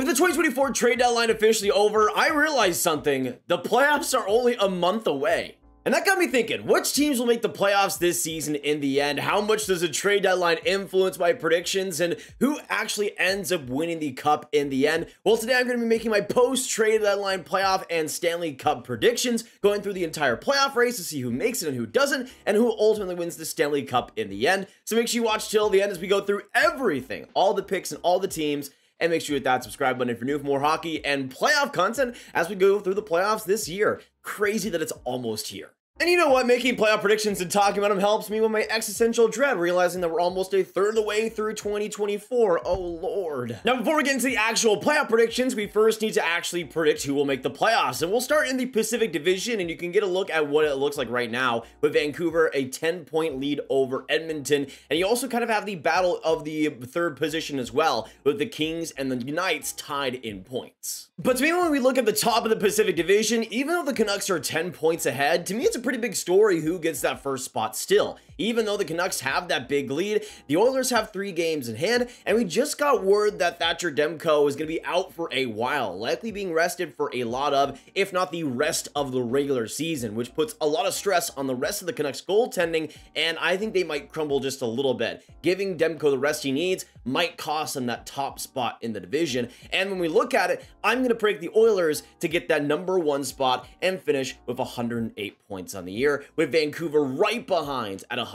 With the 2024 trade deadline officially over, I realized something. The playoffs are only a month away. And that got me thinking, which teams will make the playoffs this season in the end? How much does the trade deadline influence my predictions? And who actually ends up winning the cup in the end? Well, today I'm going to be making my post-trade deadline playoff and Stanley Cup predictions, going through the entire playoff race to see who makes it and who doesn't, and who ultimately wins the Stanley Cup in the end. So make sure you watch till the end as we go through everything, all the picks and all the teams. And make sure you hit that subscribe button if you're new for more hockey and playoff content as we go through the playoffs this year. Crazy that it's almost here. And you know what? Making playoff predictions and talking about them helps me with my existential dread, realizing that we're almost a third of the way through 2024. Oh, Lord. Now, before we get into the actual playoff predictions, we first need to actually predict who will make the playoffs. And we'll start in the Pacific Division, and you can get a look at what it looks like right now with Vancouver, a 10-point lead over Edmonton. And you also kind of have the battle of the third position as well, with the Kings and the Knights tied in points. But to me, when we look at the top of the Pacific Division, even though the Canucks are 10 points ahead, to me, it's a pretty big story who gets that first spot still. Even though the Canucks have that big lead, the Oilers have 3 games in hand, and we just got word that Thatcher Demko is going to be out for a while, likely being rested for a lot of, if not the rest of the regular season, which puts a lot of stress on the rest of the Canucks goaltending, and I think they might crumble just a little bit. Giving Demko the rest he needs might cost him that top spot in the division, and when we look at it, I'm going to predict the Oilers to get that #1 spot and finish with 108 points on the year, with Vancouver right behind at 107.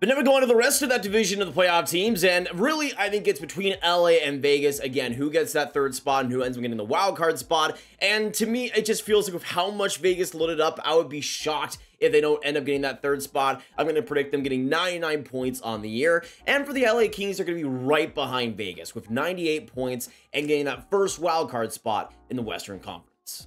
But now we go on to the rest of that division of the playoff teams, and really, I think it's between LA and Vegas, again, who gets that third spot and who ends up getting the wild card spot. And to me, it just feels like with how much Vegas loaded up, I would be shocked if they don't end up getting that third spot. I'm going to predict them getting 99 points on the year. And for the LA Kings, they're going to be right behind Vegas with 98 points and getting that first wild card spot in the Western Conference.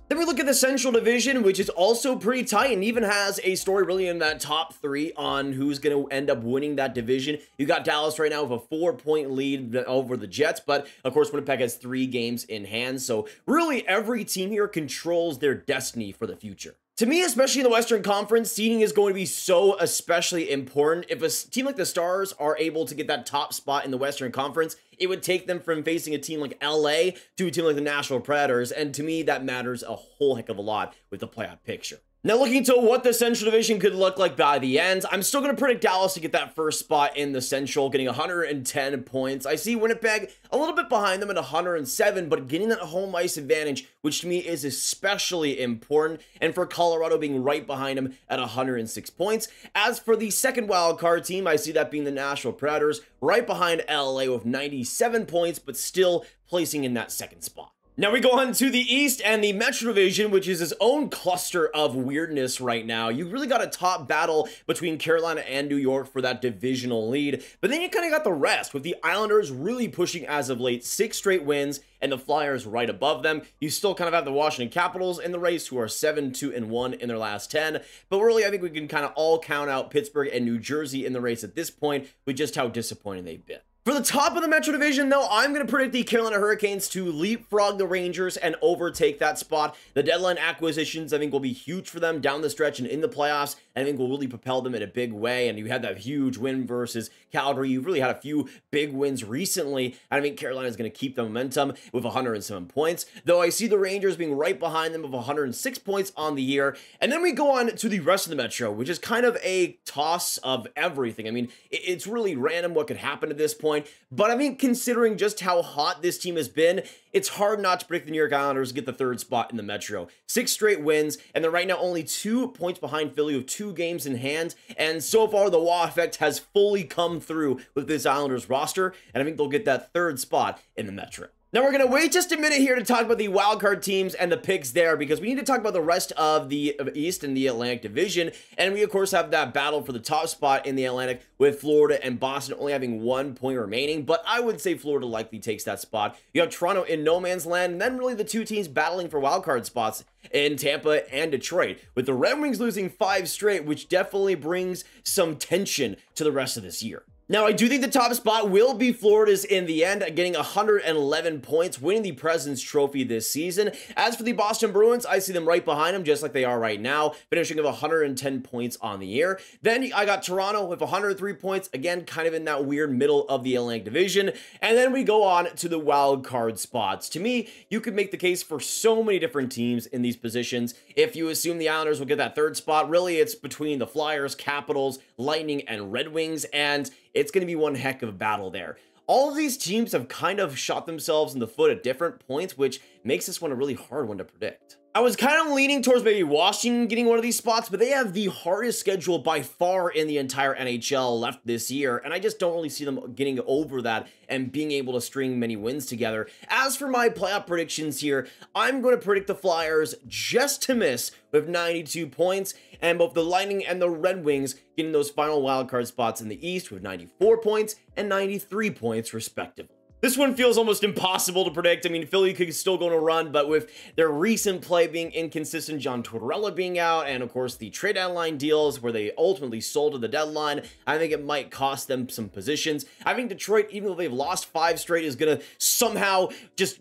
Then we look at the Central Division, which is also pretty tight and even has a story really in that top 3 on who's going to end up winning that division. You got Dallas right now with a 4-point lead over the Jets, but of course Winnipeg has 3 games in hand, so really every team here controls their destiny for the future. To me, especially in the Western Conference, seeding is going to be so especially important. If a team like the Stars are able to get that top spot in the Western Conference, it would take them from facing a team like LA to a team like the Nashville Predators, and to me, that matters a whole heck of a lot with the playoff picture. Now, looking to what the Central Division could look like by the end, I'm still going to predict Dallas to get that first spot in the Central, getting 110 points. I see Winnipeg a little bit behind them at 107, but getting that home ice advantage, which to me is especially important, and for Colorado being right behind them at 106 points. As for the second wildcard team, I see that being the Nashville Predators, right behind LA with 97 points, but still placing in that second spot. Now we go on to the East and the Metro Division, which is its own cluster of weirdness right now. You really got a top battle between Carolina and New York for that divisional lead, but then you kind of got the rest, with the Islanders really pushing as of late, 6 straight wins, and the Flyers right above them. You still kind of have the Washington Capitals in the race, who are 7-2-1 in their last 10, but really I think we can kind of all count out Pittsburgh and New Jersey in the race at this point, with just how disappointing they've been. For the top of the Metro Division, though, I'm going to predict the Carolina Hurricanes to leapfrog the Rangers and overtake that spot. The deadline acquisitions, I think, will be huge for them down the stretch and in the playoffs, and I think will really propel them in a big way. And you had that huge win versus Calgary. You've really had a few big wins recently, and I think Carolina is going to keep the momentum with 107 points, though I see the Rangers being right behind them with 106 points on the year. And then we go on to the rest of the Metro, which is kind of a toss of everything. I mean, it's really random what could happen to this point. But I mean, considering just how hot this team has been, it's hard not to predict the New York Islanders get the third spot in the Metro. 6 straight wins, and they're right now only 2 points behind Philly with 2 games in hand. And so far, the WA effect has fully come through with this Islanders roster, and I think they'll get that third spot in the Metro. Now we're going to wait just a minute here to talk about the wildcard teams and the picks there, because we need to talk about the rest of the East and the Atlantic Division. And we, of course, have that battle for the top spot in the Atlantic with Florida and Boston only having 1 point remaining. But I would say Florida likely takes that spot. You have Toronto in no man's land, and then really the 2 teams battling for wildcard spots in Tampa and Detroit, with the Red Wings losing 5 straight, which definitely brings some tension to the rest of this year. Now, I do think the top spot will be Florida's in the end, getting 111 points, winning the President's Trophy this season. As for the Boston Bruins, I see them right behind them, just like they are right now, finishing with 110 points on the year. Then I got Toronto with 103 points, again, kind of in that weird middle of the Atlantic Division. And then we go on to the wild card spots. To me, you could make the case for so many different teams in these positions. If you assume the Islanders will get that third spot, really it's between the Flyers, Capitals, Lightning, and Red Wings, and it's going to be one heck of a battle there. All of these teams have kind of shot themselves in the foot at different points, which makes this one a really hard one to predict. I was kind of leaning towards maybe Washington getting one of these spots, but they have the hardest schedule by far in the entire NHL left this year, and I just don't really see them getting over that and being able to string many wins together. As for my playoff predictions here, I'm going to predict the Flyers just to miss with 92 points, and both the Lightning and the Red Wings getting those final wildcard spots in the East with 94 points and 93 points, respectively. This one feels almost impossible to predict. I mean, Philly could still go on a run, but with their recent play being inconsistent, John Tortorella being out, and of course the trade deadline deals where they ultimately sold to the deadline, I think it might cost them some positions. I think Detroit, even though they've lost 5 straight, is going to somehow just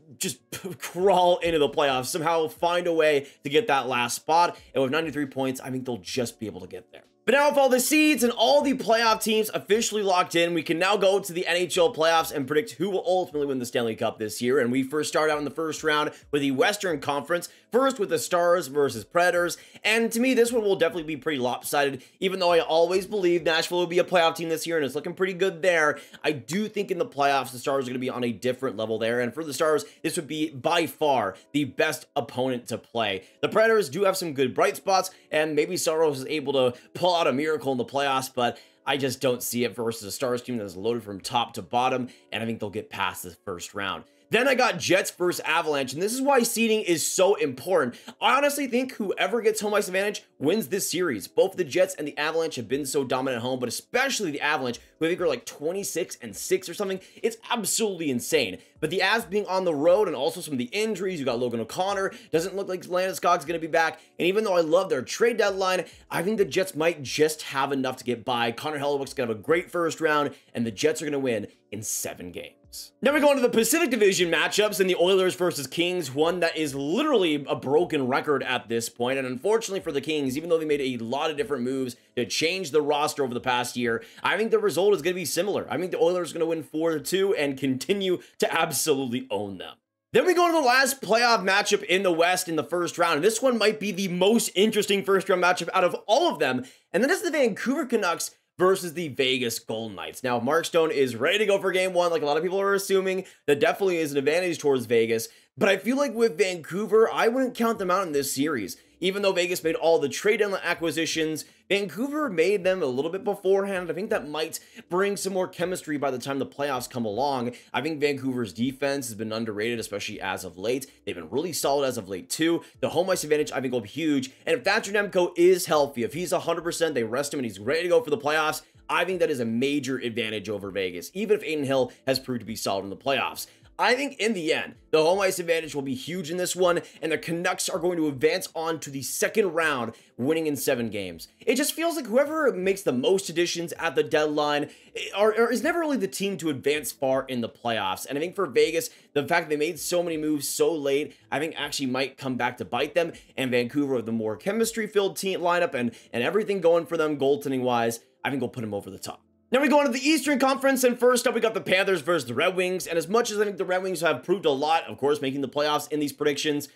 crawl into the playoffs, somehow find a way to get that last spot. And with 93 points, I think they'll just be able to get there. But now with all the seeds and all the playoff teams officially locked in, we can now go to the NHL playoffs and predict who will ultimately win the Stanley Cup this year. And we first start out in the first round with the Western Conference, first with the Stars versus Predators. And to me, this one will definitely be pretty lopsided, even though I always believe Nashville will be a playoff team this year and it's looking pretty good there. I do think in the playoffs, the Stars are going to be on a different level there. And for the Stars, this would be by far the best opponent to play. The Predators do have some good bright spots, and maybe Soros is able to pull out a miracle in the playoffs, but I just don't see it versus a Stars team that is loaded from top to bottom, and I think they'll get past the first round. Then I got Jets versus Avalanche, and this is why seeding is so important. I honestly think whoever gets home ice advantage wins this series. Both the Jets and the Avalanche have been so dominant at home, but especially the Avalanche, who I think are like 26-6 or something. It's absolutely insane. But the Avs being on the road and also some of the injuries, you got Logan O'Connor, doesn't look like Landeskog's going to be back. And even though I love their trade deadline, I think the Jets might just have enough to get by. Connor Hellebuck's going to have a great first round, and the Jets are going to win in 7 games. Now we go into the Pacific Division matchups and the Oilers versus Kings, one that is literally a broken record at this point. And unfortunately for the Kings, even though they made a lot of different moves to change the roster over the past year, I think the result is going to be similar. I think the Oilers are going to win 4-2 and continue to absolutely own them. Then we go to the last playoff matchup in the West in the first round. And this one might be the most interesting first round matchup out of all of them. And that is the Vancouver Canucks versus the Vegas Golden Knights. Now, Mark Stone is ready to go for game one, like a lot of people are assuming. That definitely is an advantage towards Vegas. But I feel like with Vancouver, I wouldn't count them out in this series. Even though Vegas made all the trade deadline acquisitions, Vancouver made them a little bit beforehand. I think that might bring some more chemistry by the time the playoffs come along. I think Vancouver's defense has been underrated, especially as of late. They've been really solid as of late, too. The home ice advantage, I think, will be huge. And if Thatcher Demko is healthy, if he's 100%, they rest him and he's ready to go for the playoffs, I think that is a major advantage over Vegas, even if Aiden Hill has proved to be solid in the playoffs. I think in the end, the home ice advantage will be huge in this one, and the Canucks are going to advance on to the second round, winning in 7 games. It just feels like whoever makes the most additions at the deadline is never really the team to advance far in the playoffs. And I think for Vegas, the fact that they made so many moves so late, I think actually might come back to bite them. And Vancouver with the more chemistry-filled team lineup and everything going for them goaltending-wise, I think will put them over the top. Now we go into the Eastern Conference, and first up we got the Panthers versus the Red Wings, and as much as I think the Red Wings have proved a lot, of course, making the playoffs in these predictions,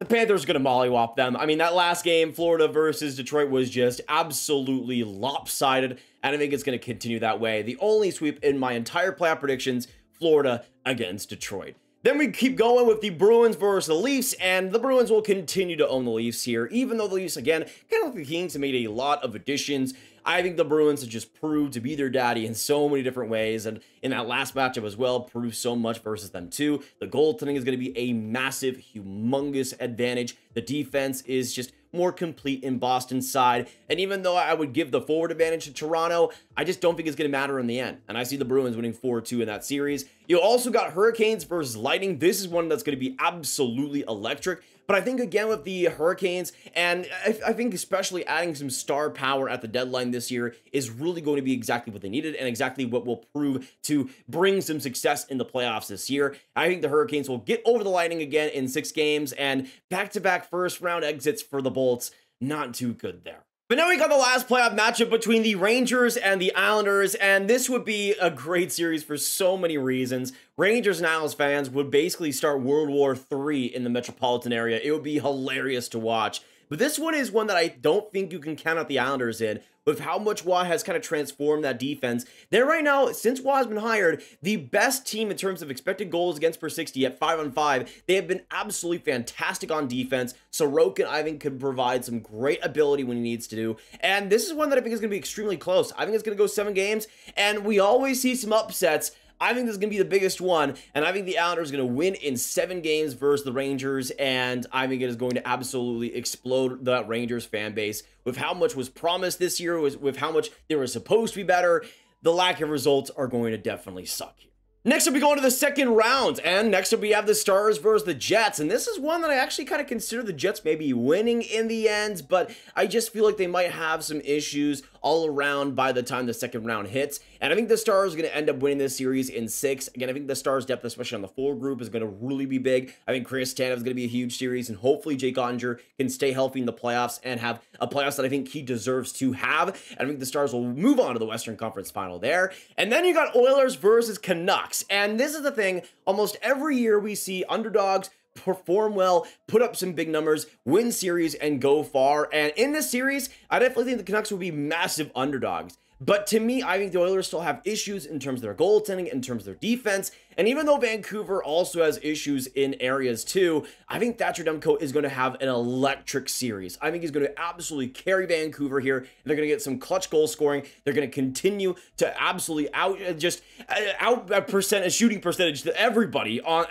the Panthers are going to mollywop them. I mean, that last game, Florida versus Detroit, was just absolutely lopsided, and I think it's going to continue that way. The only sweep in my entire playoff predictions, Florida against Detroit. Then we keep going with the Bruins versus the Leafs, and the Bruins will continue to own the Leafs here, even though the Leafs, again, kind of like the Kings, have made a lot of additions. I think the Bruins have just proved to be their daddy in so many different ways, and in that last matchup as well, proved so much versus them too. The goaltending is going to be a massive, humongous advantage. The defense is just more complete in Boston's side, and even though I would give the forward advantage to Toronto, I just don't think it's going to matter in the end, and I see the Bruins winning 4-2 in that series. You also got Hurricanes versus Lightning. This is one that's going to be absolutely electric. But I think, again, with the Hurricanes, and I think especially adding some star power at the deadline this year is really going to be exactly what they needed and exactly what will prove to bring some success in the playoffs this year. I think the Hurricanes will get over the Lightning again in 6 games, and back-to-back first-round exits for the Bolts, not too good there. But now we got the last playoff matchup between the Rangers and the Islanders, and this would be a great series for so many reasons. Rangers and Isles fans would basically start World War III in the metropolitan area. It would be hilarious to watch. But this one is one that I don't think you can count out the Islanders in, with how much Waugh has kind of transformed that defense. They're right now, since Waugh has been hired, the best team in terms of expected goals against per 60 at 5-on-5. They have been absolutely fantastic on defense. Sorokin, I think, could provide some great ability when he needs to do. And this is one that I think is going to be extremely close. I think it's going to go 7 games, and we always see some upsets. I think this is going to be the biggest one, and I think the Islanders are going to win in 7 games versus the Rangers, and I think it is going to absolutely explode the Rangers fan base with how much was promised this year, with how much they were supposed to be better. The lack of results are going to definitely suck here. Next up, we go into the second round, and next up, we have the Stars versus the Jets, and this is one that I actually kind of consider the Jets maybe winning in the end, but I just feel like they might have some issues all around by the time the second round hits, and I think the Stars are going to end up winning this series in 6. Again, I think the Stars' depth, especially on the forward group, is going to really be big. I think Chris Tanev is going to be a huge series, and hopefully Jake Ottinger can stay healthy in the playoffs and have a playoffs that I think he deserves to have, and I think the Stars will move on to the Western Conference Final there. And then you got Oilers versus Canucks. And this is the thing, almost every year we see underdogs perform well, put up some big numbers, win series, and go far. And in this series, I definitely think the Canucks will be massive underdogs. But to me, I think the Oilers still have issues in terms of their goaltending, in terms of their defense. And even though Vancouver also has issues in areas too, I think Thatcher Demko is going to have an electric series. I think he's going to absolutely carry Vancouver here. And they're going to get some clutch goal scoring. They're going to continue to absolutely out shooting percentage to everybody in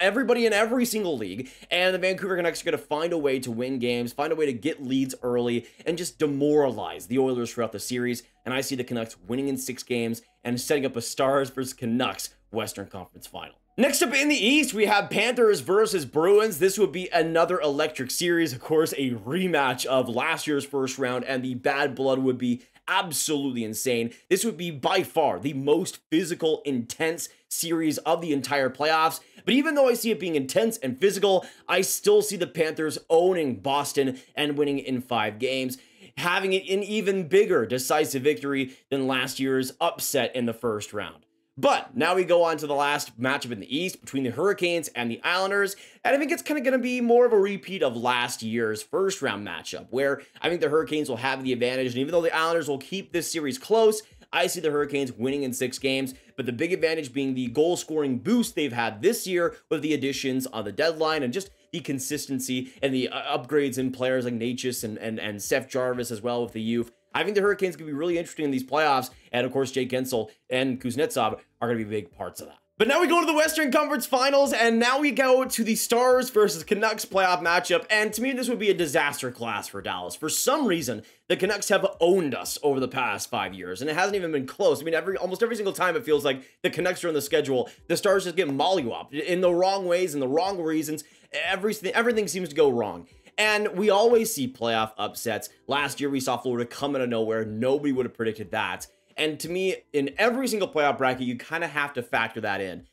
every single league. And the Vancouver Canucks are going to find a way to win games, find a way to get leads early, and just demoralize the Oilers throughout the series. And I see the Canucks winning in 6 games and setting up a Stars versus Canucks Western Conference Final. Next up in the East, we have Panthers versus Bruins. This would be another electric series. Of course, a rematch of last year's first round, and the bad blood would be absolutely insane. This would be by far the most physical, intense series of the entire playoffs. But even though I see it being intense and physical, I still see the Panthers owning Boston and winning in 5 games, having it an even bigger decisive victory than last year's upset in the first round. But now we go on to the last matchup in the East between the Hurricanes and the Islanders. And I think it's kind of going to be more of a repeat of last year's first round matchup, where I think the Hurricanes will have the advantage. And even though the Islanders will keep this series close, I see the Hurricanes winning in 6 games, but the big advantage being the goal scoring boost they've had this year with the additions on the deadline and just the consistency and the upgrades in players like Necas and Seth Jarvis as well with the youth. I think the Hurricanes could be really interesting in these playoffs, and of course, Jake Hensel and Kuznetsov are going to be big parts of that. But now we go to the Western Conference Finals, and now we go to the Stars versus Canucks playoff matchup, and to me, this would be a disaster class for Dallas. For some reason, the Canucks have owned us over the past 5 years, and it hasn't even been close. I mean, almost every single time it feels like the Canucks are on the schedule, the Stars just get mollywopped in the wrong ways, in the wrong reasons. Everything seems to go wrong. And we always see playoff upsets. Last year, we saw Florida come out of nowhere. Nobody would have predicted that. And to me, in every single playoff bracket, you kind of have to factor that in.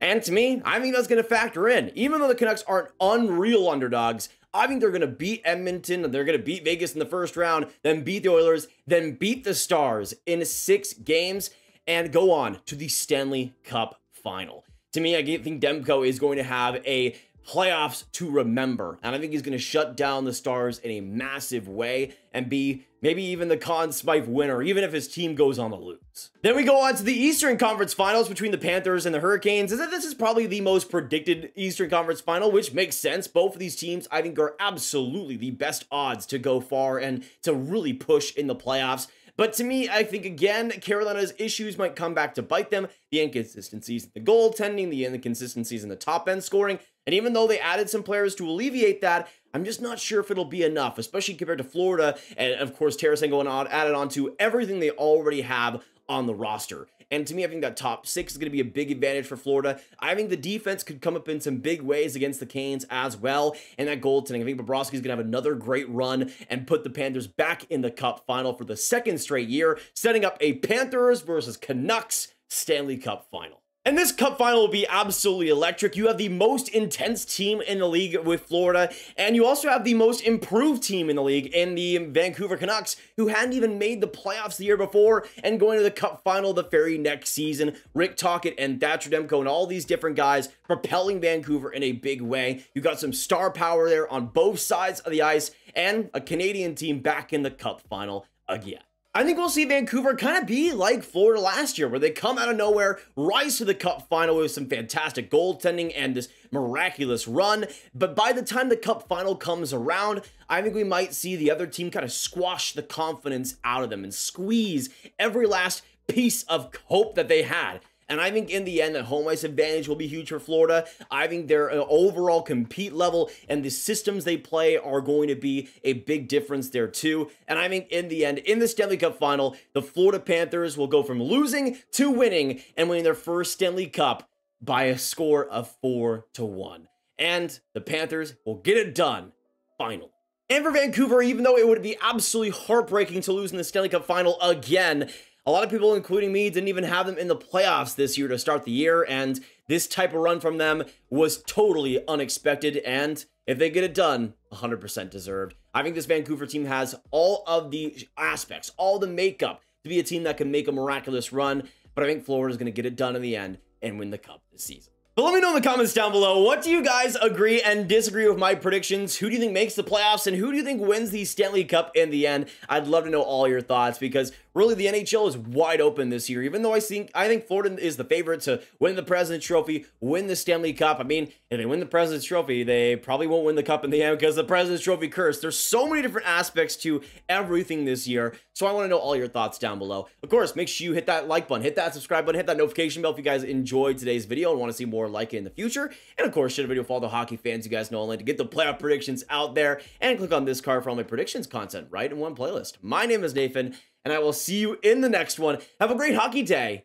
And to me, I think that's going to factor in. Even though the Canucks aren't unreal underdogs, I think they're going to beat Edmonton, and they're going to beat Vegas in the first round, then beat the Oilers, then beat the Stars in 6 games, and go on to the Stanley Cup Final. To me, I think Demko is going to have a playoffs to remember, and I think he's going to shut down the Stars in a massive way and be maybe even the Conn Smythe winner, even if his team goes on the lose. Then we go on to the Eastern Conference Finals between the Panthers and the Hurricanes. This is probably the most predicted Eastern Conference Final, which makes sense. Both of these teams, I think, are absolutely the best odds to go far and to really push in the playoffs. But to me, I think, again, Carolina's issues might come back to bite them. The inconsistencies in the goaltending, the inconsistencies in the top-end scoring. And even though they added some players to alleviate that, I'm just not sure if it'll be enough, especially compared to Florida. And, of course, Tarasenko added on to everything they already have on the roster. And to me, I think that top six is going to be a big advantage for Florida. I think the defense could come up in some big ways against the Canes as well. And that goaltending, I think Bobrovsky's going to have another great run and put the Panthers back in the Cup final for the second straight year, setting up a Panthers versus Canucks Stanley Cup final. And this cup final will be absolutely electric. You have the most intense team in the league with Florida, and you also have the most improved team in the league in the Vancouver Canucks, who hadn't even made the playoffs the year before and going to the cup final the very next season. Rick Tocchet and Thatcher Demko and all these different guys propelling Vancouver in a big way. You got some star power there on both sides of the ice, and a Canadian team back in the cup final again. I think we'll see Vancouver kind of be like Florida last year, where they come out of nowhere, rise to the cup final with some fantastic goaltending and this miraculous run. But by the time the cup final comes around, I think we might see the other team kind of squash the confidence out of them and squeeze every last piece of hope that they had. And I think in the end, that home ice advantage will be huge for Florida. I think their overall compete level and the systems they play are going to be a big difference there too. And I think in the end, in the Stanley Cup final, the Florida Panthers will go from losing to winning and winning their first Stanley Cup by a score of 4-1. And the Panthers will get it done, finally. And for Vancouver, even though it would be absolutely heartbreaking to lose in the Stanley Cup final again, a lot of people, including me, didn't even have them in the playoffs this year to start the year, and this type of run from them was totally unexpected, and if they get it done, 100% deserved. I think this Vancouver team has all of the aspects, all the makeup to be a team that can make a miraculous run, but I think Florida's going to get it done in the end and win the cup this season. But let me know in the comments down below, what do you guys agree and disagree with my predictions? Who do you think makes the playoffs, and who do you think wins the Stanley Cup in the end? I'd love to know all your thoughts, because really the NHL is wide open this year. Even though I think Florida is the favorite to win the President's Trophy, win the Stanley Cup. I mean, if they win the President's Trophy, they probably won't win the cup in the end because the President's Trophy curse. There's so many different aspects to everything this year, so I want to know all your thoughts down below. Of course, make sure you hit that like button, hit that subscribe button, hit that notification bell if you guys enjoyed today's video and want to see more like it in the future. And of course, share the video for all the hockey fans. You guys know I like to get the playoff predictions out there, and click on this card for all my predictions content right in one playlist. My name is Nathan, and I will see you in the next one. Have a great hockey day,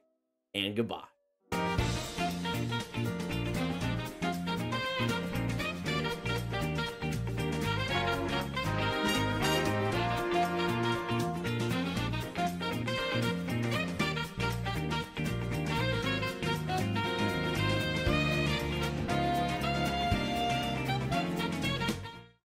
and goodbye.